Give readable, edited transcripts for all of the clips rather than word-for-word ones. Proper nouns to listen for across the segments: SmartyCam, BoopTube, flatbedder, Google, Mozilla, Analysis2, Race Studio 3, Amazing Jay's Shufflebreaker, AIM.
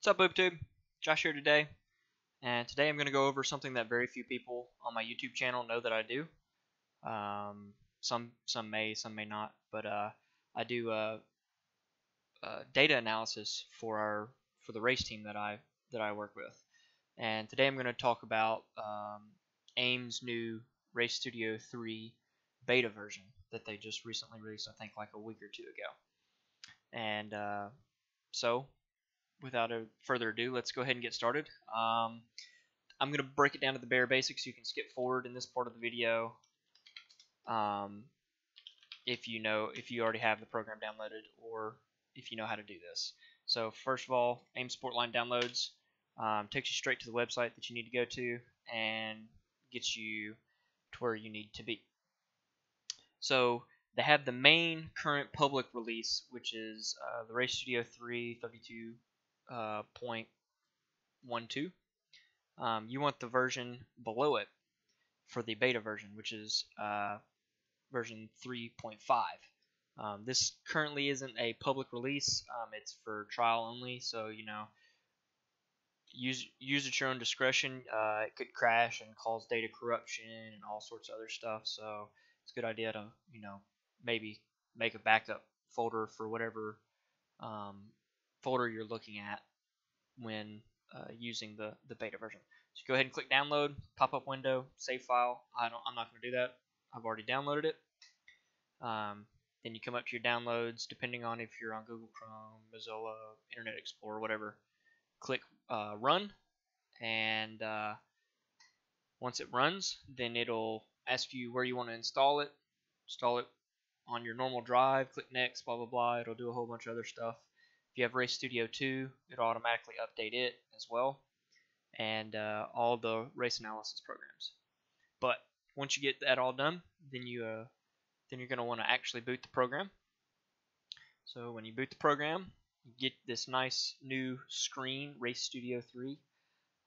What's up, BoopTube? Josh here today, and today I'm going to go over something that very few people on my YouTube channel know that I do. Some may, some may not, but I do data analysis for the race team that I work with. And today I'm going to talk about AIM's new Race Studio 3 beta version that they just recently released, I think like a week or two ago. And so without further ado, let's go ahead and get started. I'm going to break it down to the bare basics. You can skip forward in this part of the video if you already have the program downloaded or if you know how to do this. So first of all, AIM Sportline downloads takes you straight to the website that you need to go to and gets you to where you need to be. So they have the main current public release, which is the Race Studio 3 32.12. You want the version below it for the beta version, which is version 3.5. This currently isn't a public release. It's for trial only, so you know, use at your own discretion. It could crash and cause data corruption and all sorts of other stuff, so it's a good idea to, you know, maybe make a backup folder for whatever folder you're looking at when using the beta version. So go ahead and click download, pop-up window, save file. I'm not going to do that. I've already downloaded it. Then you come up to your downloads, depending on if you're on Google Chrome, Mozilla, Internet Explorer, whatever. Click run, and once it runs, then it'll ask you where you want to install it. Install it on your normal drive, click next, blah, blah, blah. It'll do a whole bunch of other stuff. If you have Race Studio 2, it'll automatically update it as well, and all the race analysis programs. But once you get that all done, then you're going to want to actually boot the program. So when you boot the program, you get this nice new screen, Race Studio 3.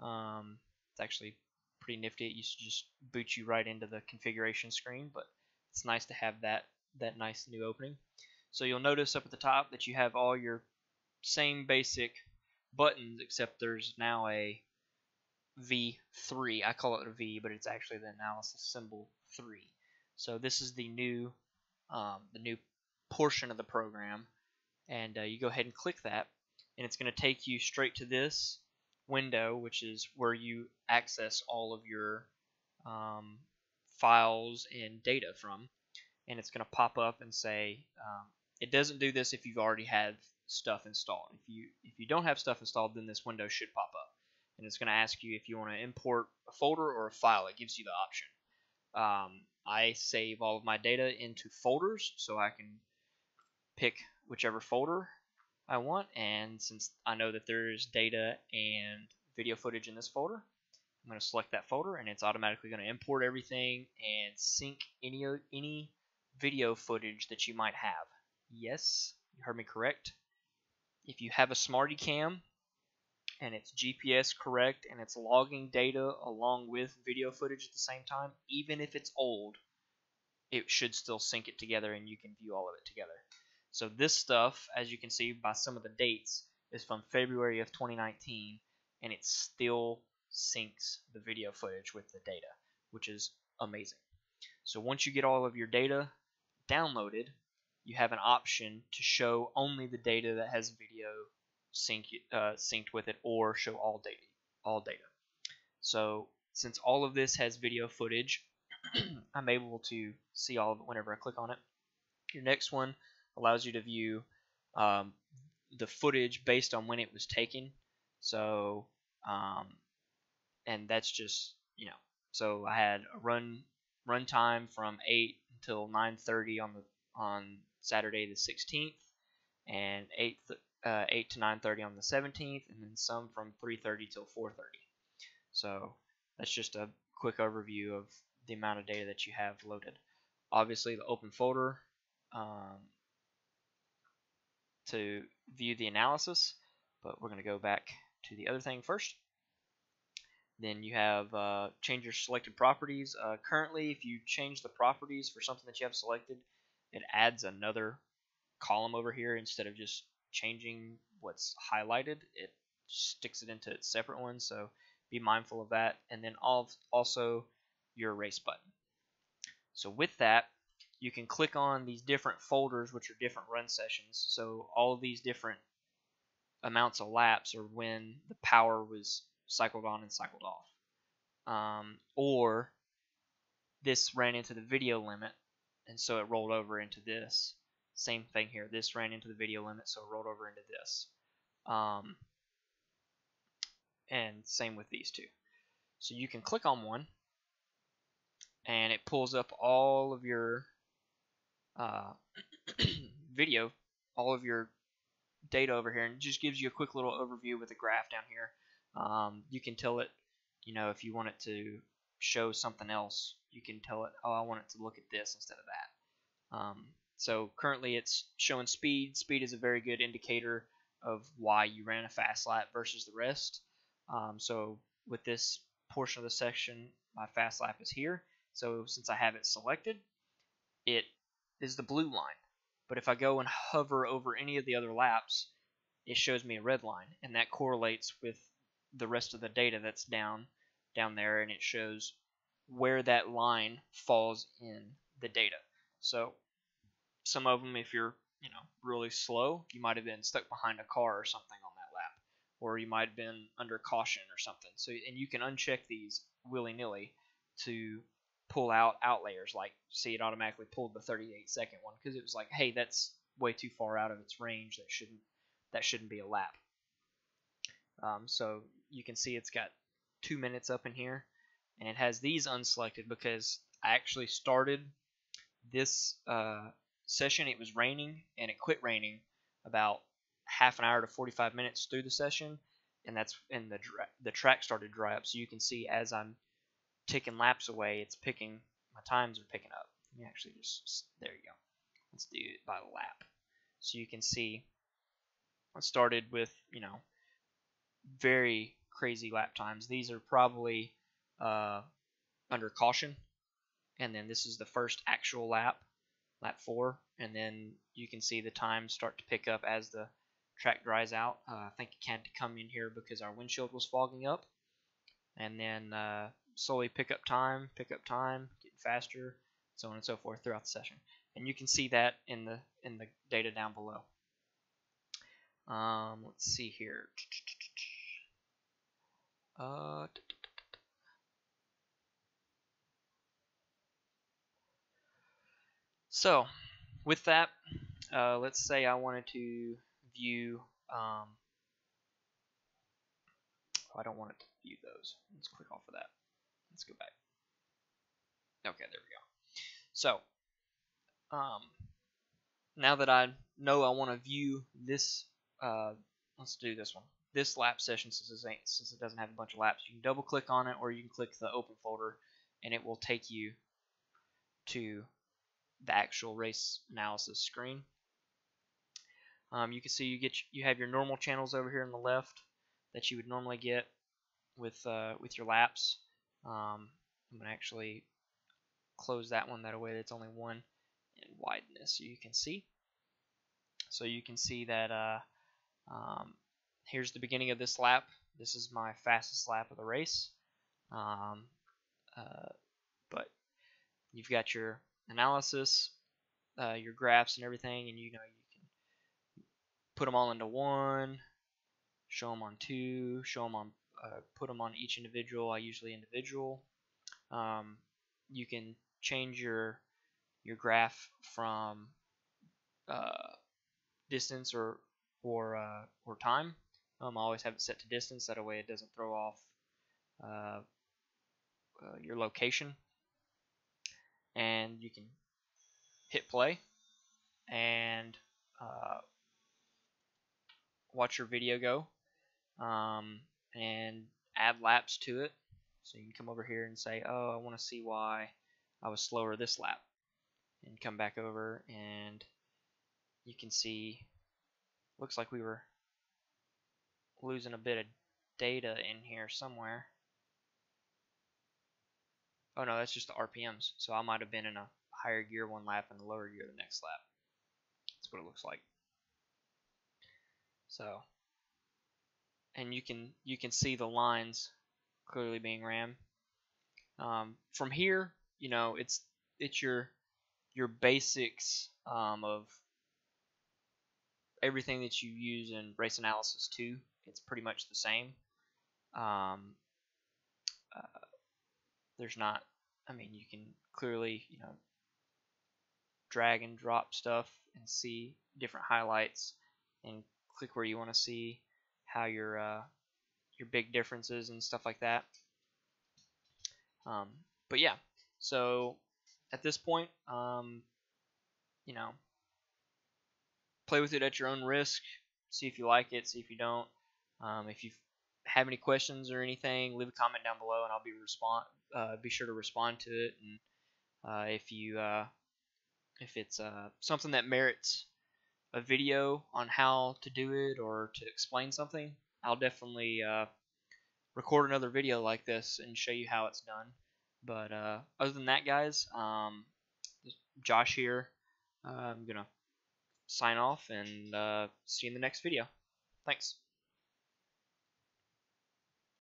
It's actually pretty nifty. It used to just boot you right into the configuration screen, but it's nice to have that nice new opening. So you'll notice up at the top that you have all your same basic buttons, except there's now a V3. I call it a V, but it's actually the analysis symbol 3. So this is the new portion of the program, and you go ahead and click that, and it's going to take you straight to this window, which is where you access all of your files and data from, and it's going to pop up and say it doesn't do this if you've already had stuff installed. If you don't have stuff installed, then this window should pop up, and it's going to ask you if you want to import a folder or a file. It gives you the option. I save all of my data into folders, so I can pick whichever folder I want, and since I know that there's data and video footage in this folder, I'm going to select that folder, and it's automatically going to import everything and sync any video footage that you might have. Yes, you heard me correct. If you have a SmartyCam and it's GPS correct and it's logging data along with video footage at the same time, even if it's old, it should still sync it together and you can view all of it together. So this stuff, as you can see by some of the dates, is from February of 2019, and it still syncs the video footage with the data, which is amazing. So once you get all of your data downloaded, you have an option to show only the data that has video synced with it, or show all data. So since all of this has video footage, I'm able to see all of it whenever I click on it. Your next one allows you to view the footage based on when it was taken. So, and that's just, you know, so I had a run time from 8 until 9:30 on Saturday the 16th, and 8 to 9:30 on the 17th, and then some from 3:30 till 4:30. So that's just a quick overview of the amount of data that you have loaded. Obviously, the open folder. To view the analysis, but we're going to go back to the other thing first. Then you have change your selected properties. Currently, if you change the properties for something that you have selected, it adds another column over here. Instead of just changing what's highlighted, it sticks it into its separate one, so be mindful of that. And then also your erase button. So with that, you can click on these different folders, which are different run sessions. So all of these different amounts of laps are when the power was cycled on and cycled off. Or this ran into the video limit, and so it rolled over into this. Same thing here. This ran into the video limit, so it rolled over into this. And same with these two. So you can click on one, and it pulls up all of your video, all of your data over here, and it just gives you a quick little overview with a graph down here. You can tell it, you know, if you want it to show something else, you can tell it, oh, I want it to look at this instead of that. So currently it's showing speed. Speed is a very good indicator of why you ran a fast lap versus the rest. So with this portion of the section, my fast lap is here. So since I have it selected, it is the blue line. But if I go and hover over any of the other laps, it shows me a red line, and that correlates with the rest of the data that's down there, and it shows where that line falls in the data. So some of them, if you're really slow, you might have been stuck behind a car or something on that lap, or you might have been under caution or something. So, and you can uncheck these willy-nilly to pull out outliers. Like, see, it automatically pulled the 38-second one because it was like, hey, that's way too far out of its range. That shouldn't be a lap. So you can see it's got 2 minutes up in here, and it has these unselected because I actually started this session. It was raining, and it quit raining about half an hour to 45 minutes through the session, and that's when the track started to dry up. So you can see as I'm ticking laps away, it's picking, my times are picking up. Let me actually just, there you go. Let's do it by lap. So you can see I started with, very crazy lap times. These are probably under caution, and then this is the first actual lap, lap 4, and then you can see the times start to pick up as the track dries out. I think it had to come in here because our windshield was fogging up, and then slowly pick up time, getting faster, so on and so forth throughout the session. And you can see that in the data down below. Let's see here. So with that, let's say I wanted to view, I don't want it to view those. Let's click off of that. Let's go back. Okay, there we go. So now that I know I want to view this, let's do this one. This lap session, since it doesn't have a bunch of laps, you can double click on it, or you can click the open folder, and it will take you to the actual race analysis screen. You can see you have your normal channels over here on the left that you would normally get with your laps. I'm gonna actually close that one. That way, that's only one, and widen this so you can see. So you can see that. Here's the beginning of this lap. This is my fastest lap of the race. But you've got your analysis, your graphs and everything, and you can put them all into one, show them on two, show them on, put them on each individual. I usually individual. You can change your graph from distance or time. I always have it set to distance, that way it doesn't throw off your location. And you can hit play and watch your video go, and add laps to it. So you can come over here and say, oh, I want to see why I was slower this lap, and come back over, and you can see looks like we were losing a bit of data in here somewhere. Oh no, that's just the RPMs. So I might have been in a higher gear one lap and a lower gear the next lap. That's what it looks like. So, and you can see the lines clearly being ran. From here, you know, it's your basics of everything that you use in Race Analysis 2. It's pretty much the same. There's not, I mean, you can clearly, you know, drag and drop stuff and see different highlights and click where you want to see how your big differences and stuff like that. But yeah, so at this point, you know, play with it at your own risk. See if you like it, see if you don't. If you have any questions or anything, leave a comment down below, and I'll be sure to respond to it. And if it's something that merits a video on how to do it or to explain something, I'll definitely record another video like this and show you how it's done. But other than that, guys, Josh here. I'm gonna sign off and see you in the next video. Thanks.